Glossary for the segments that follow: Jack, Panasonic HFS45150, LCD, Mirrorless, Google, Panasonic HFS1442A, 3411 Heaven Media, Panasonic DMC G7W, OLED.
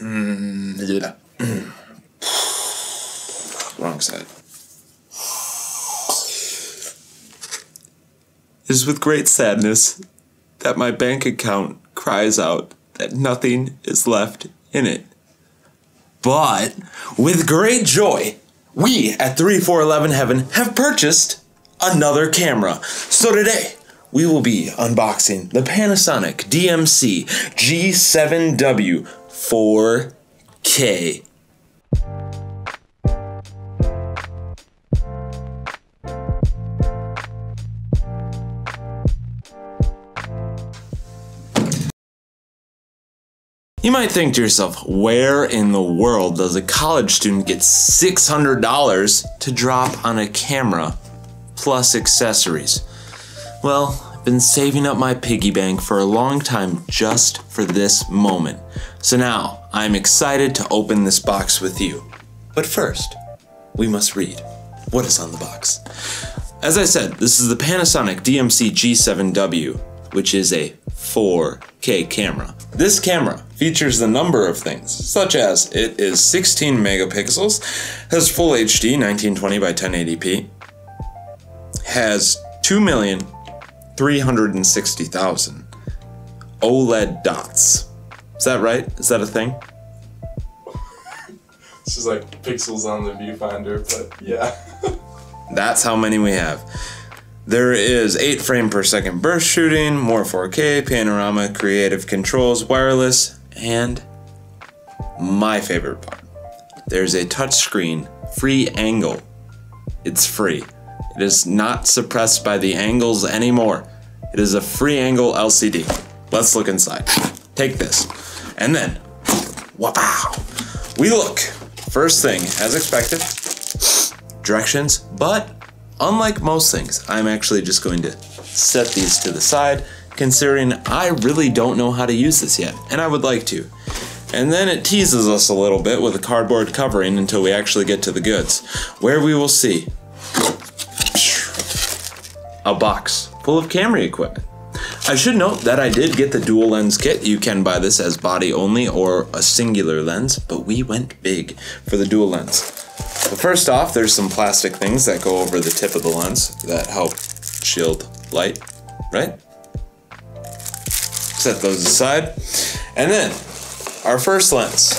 Yeah. Wrong side. It is with great sadness that my bank account cries out that nothing is left in it. But with great joy, we at 3411 Heaven have purchased another camera. So today, we will be unboxing the Panasonic DMC G7W 4K. You might think to yourself, where in the world does a college student get $600 to drop on a camera plus accessories? Well, I've been saving up my piggy bank for a long time just for this moment. So now, I'm excited to open this box with you. But first, we must read what is on the box. As I said, this is the Panasonic DMC G7W, which is a 4K camera. This camera features a number of things, such as it is 16 megapixels, has full HD 1920 by 1080p, has 2,360,000 OLED dots. Is that right? Is that a thing? It's just like pixels on the viewfinder, but yeah. That's how many we have. There is 8 frame per second burst shooting, more 4K, panorama, creative controls, wireless, and my favorite part. There's a touchscreen free angle. It's free. It is not suppressed by the angles anymore. It is a free angle LCD. Let's look inside. Take this. And then, wow, we look. First thing, as expected, directions. But unlike most things, I'm actually just going to set these to the side, considering I really don't know how to use this yet, and I would like to. And then it teases us a little bit with a cardboard covering until we actually get to the goods, where we will see a box full of camera equipment. I should note that I did get the dual lens kit. You can buy this as body only or a singular lens, but we went big for the dual lens. But first off, there's some plastic things that go over the tip of the lens that help shield light, right? Set those aside. And then our first lens,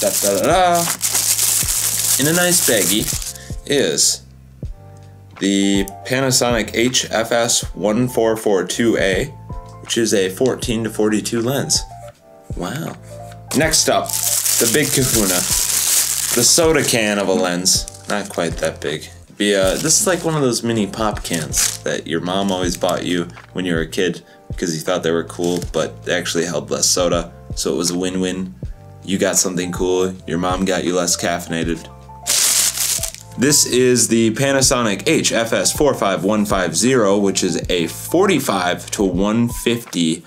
in a nice baggie, is the Panasonic HFS1442A, which is a 14 to 42 lens. Wow. Next up, the big kahuna, the soda can of a lens. Not quite that big. This is like one of those mini pop cans that your mom always bought you when you were a kid because you thought they were cool, but they actually held less soda, so it was a win-win. You got something cool, your mom got you less caffeinated. This is the Panasonic HFS45150, which is a 45 to 150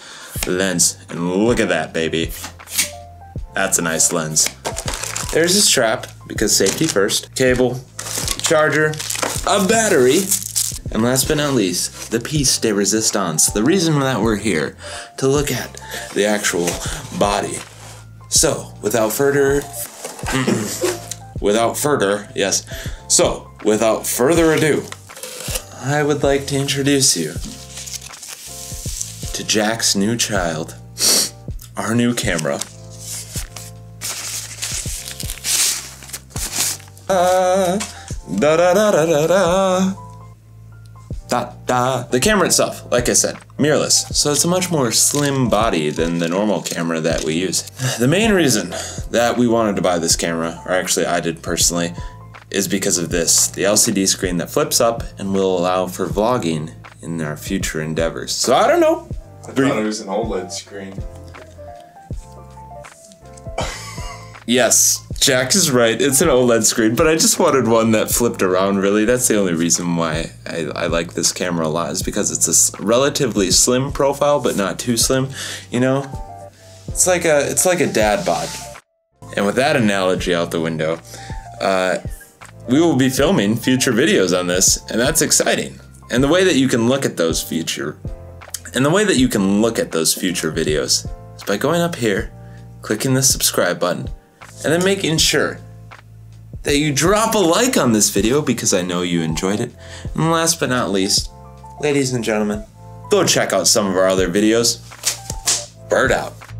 lens. And look at that, baby. That's a nice lens. There's a strap, because safety first. Cable, charger, a battery, and last but not least, the piece de resistance. The reason that we're here, to look at the actual body. So, without further ado, I would like to introduce you to Jack's new child, our new camera. The camera itself, like I said, mirrorless, so it's a much more slim body than the normal camera that we use. The main reason that we wanted to buy this camera, or actually I did personally, is because of this, the LCD screen that flips up and will allow for vlogging in our future endeavors. So I don't know. I thought it was an OLED screen. Yes, Jack is right, it's an OLED screen, but I just wanted one that flipped around, really. That's the only reason why I like this camera a lot, is because it's a relatively slim profile, but not too slim, you know? It's like a dad bod. And with that analogy out the window, we will be filming future videos on this, and that's exciting. And the way that you can look at those future videos is by going up here clicking the subscribe button, and then making sure that you drop a like on this video because I know you enjoyed it. And last but not least, ladies and gentlemen, go check out some of our other videos. Bird out.